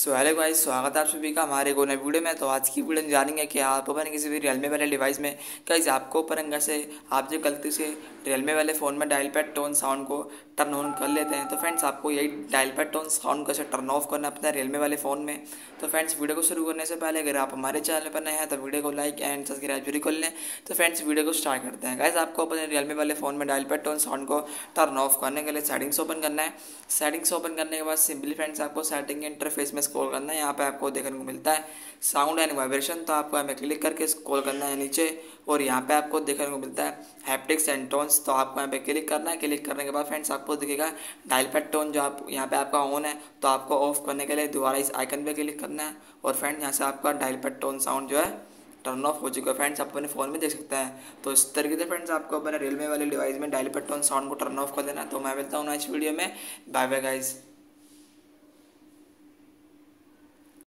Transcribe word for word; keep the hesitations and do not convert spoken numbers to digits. So hello guys, स्वागत है आप सभी का हमारे को नए वीडियो में। तो आज की वीडियो में जानेंगे कि आप अपन किसी भी रियलमी वाले डिवाइस में गाइस आपको परंगा से आप जो गलती से रियलमी वाले फ़ोन में डायल पैड टोन साउंड को टर्न ऑन कर लेते हैं, तो फ्रेंड्स आपको यही डायल पैड टोन साउंड कैसे टर्न ऑफ करना अपना रियलमी वाले फ़ोन में। तो फ्रेंड्स वीडियो को शुरू करने से पहले अगर आप हमारे चैनल पर नए हैं तो वीडियो को लाइक एंड सब्सक्राइब जरूर कर लें। तो फ्रेंड्स वीडियो को स्टार्ट करते हैं। गाइस आपको अपने रियलमी वाले फ़ोन में डायल पैड टोन साउंड को टर्न ऑफ करने के लिए सेटिंग्स ओपन करना है। सेटिंग्स ओपन करने के बाद सिंपली फ्रेंड्स आपको सेटिंग इंटरफेस में स्क्रॉल करना है। यहाँ पे आपको देखने को मिलता है साउंड एंड वाइब्रेशन, तो आपको हमें क्लिक करके स्क्रॉल करना है नीचे, और यहाँ पे आपको देखने को मिलता है हैप्टिक्स एंड टोन्स, तो आपको यहाँ पे क्लिक करना है। क्लिक करने के बाद फ्रेंड्स आपको दिखेगा डायल पैड टोन, जो आप यहाँ पे आपका ऑन है, तो आपको ऑफ करने के लिए दोबारा इस आइकन पे क्लिक करना है, और फ्रेंड्स यहाँ से आपका डायल पैड टोन साउंड जो है टर्न ऑफ हो चुका है। फ्रेंड्स आप अपने फ़ोन में देख सकते हैं। तो इस तरीके से फ्रेंड्स आपको अपने रियलमी वाले डिवाइस में डायल पैड टोन साउंड को टर्न ऑफ कर देना। तो मैं मिलता हूँ इस वीडियो में, बाय बाय गाइज।